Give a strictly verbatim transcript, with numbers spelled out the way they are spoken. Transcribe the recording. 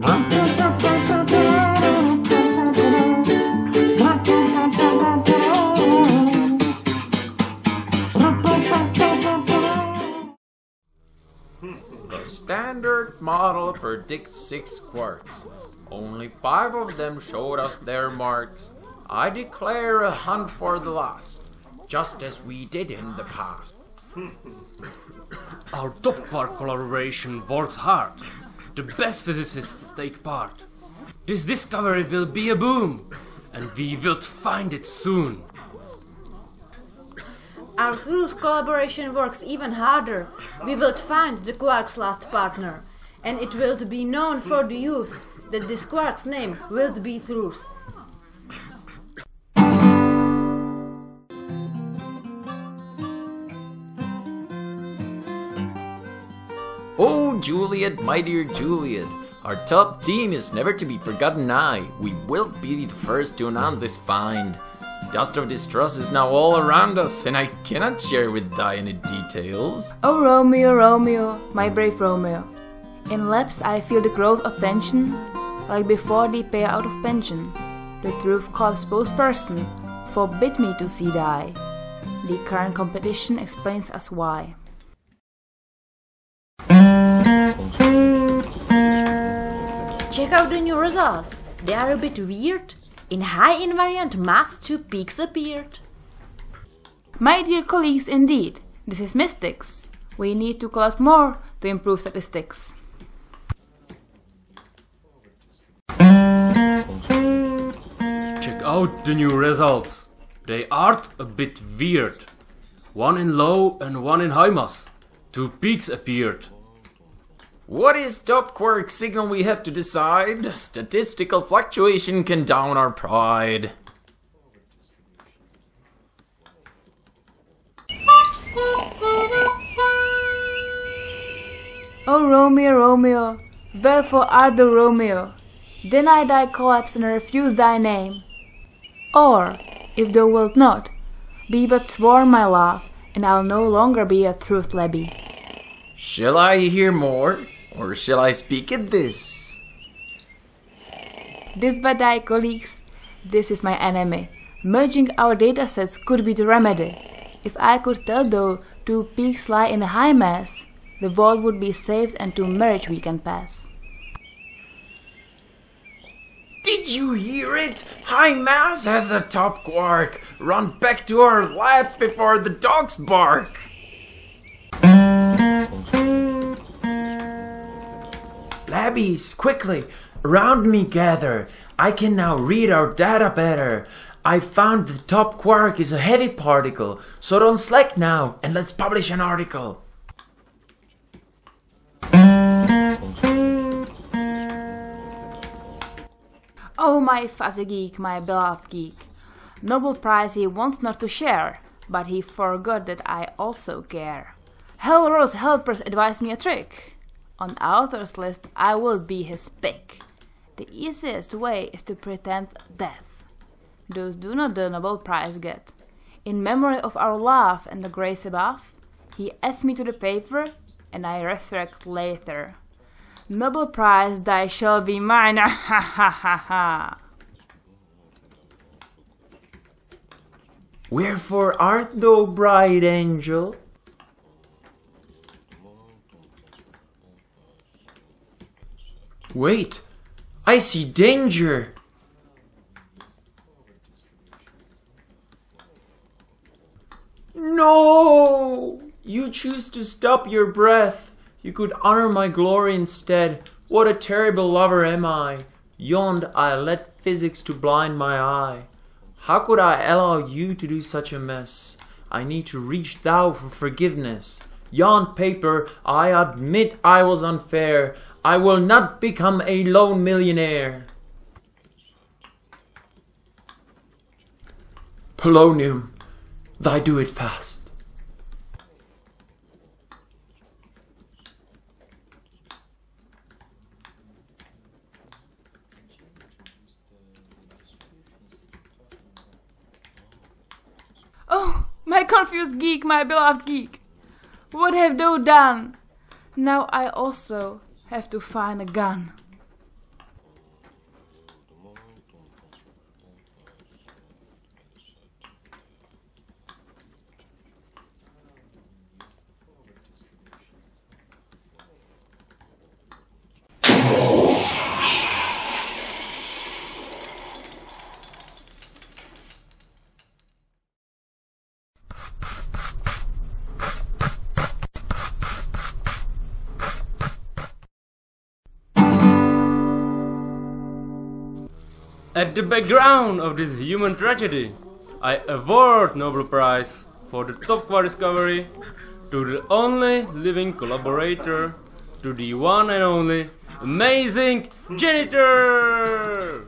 The standard model predicts six quarks. Only five of them showed us their marks. I declare a hunt for the last, just as we did in the past. Our top quark collaboration works hard. The best physicists take part. This discovery will be a boom, and we will find it soon. Our Thuluth collaboration works even harder. We will find the quark's last partner, and it will be known for the youth that this quark's name will be Thuluth. Oh, Juliet, my dear Juliet, our top team is never to be forgotten. I, we will be the first to announce this find. Dust of distrust is now all around us, and I cannot share with thy any details. Oh Romeo, Romeo, my brave Romeo, in laps I feel the growth of tension, like before the pay out of pension. The truth caught both person, forbid me to see thy. The current competition explains us why. Check out the new results, they are a bit weird. In high invariant mass, two peaks appeared. My dear colleagues, indeed, this is mystics. We need to collect more to improve statistics. Check out the new results. They are a bit weird. One in low and one in high mass. Two peaks appeared. What is top quark signal we have to decide? Statistical fluctuation can down our pride. Oh Romeo, Romeo, wherefore art thou Romeo? Deny thy collapse and refuse thy name. Or, if thou wilt not, be but sworn my love, and I'll no longer be a truth labby. Shall I hear more? Or shall I speak at this? This by thy colleagues, this is my enemy. Merging our datasets could be the remedy. If I could tell though two peaks lie in a high mass, the world would be saved and to marriage we can pass. Did you hear it? High mass has the top quark. Run back to our lab before the dogs bark. Labbies, quickly, around me gather. I can now read our data better. I found the top quark is a heavy particle, so don't slack now and let's publish an article. Oh my fuzzy geek, my beloved geek. Nobel Prize he wants not to share, but he forgot that I also care. Hell Rose helpers advised me a trick. On author's list, I will be his pick. The easiest way is to pretend death. Those do not the Nobel Prize get. In memory of our love and the grace above, he adds me to the paper, and I resurrect later. Nobel Prize, thy shall be mine. Ha ha ha ha. Wherefore art thou, bright angel? Wait, I see danger! No! You choose to stop your breath. You could honor my glory instead. What a terrible lover am I! Yond I let physics to blind my eye. How could I allow you to do such a mess? I need to reach thou for forgiveness. Yon paper, I admit I was unfair. I will not become a lone millionaire. Polonium, thy do it fast. Oh, my confused geek, my beloved geek. What have thou done? Now I also have to find a gun. At the background of this human tragedy, I award Nobel Prize for the top quark discovery to the only living collaborator, to the one and only amazing janitor!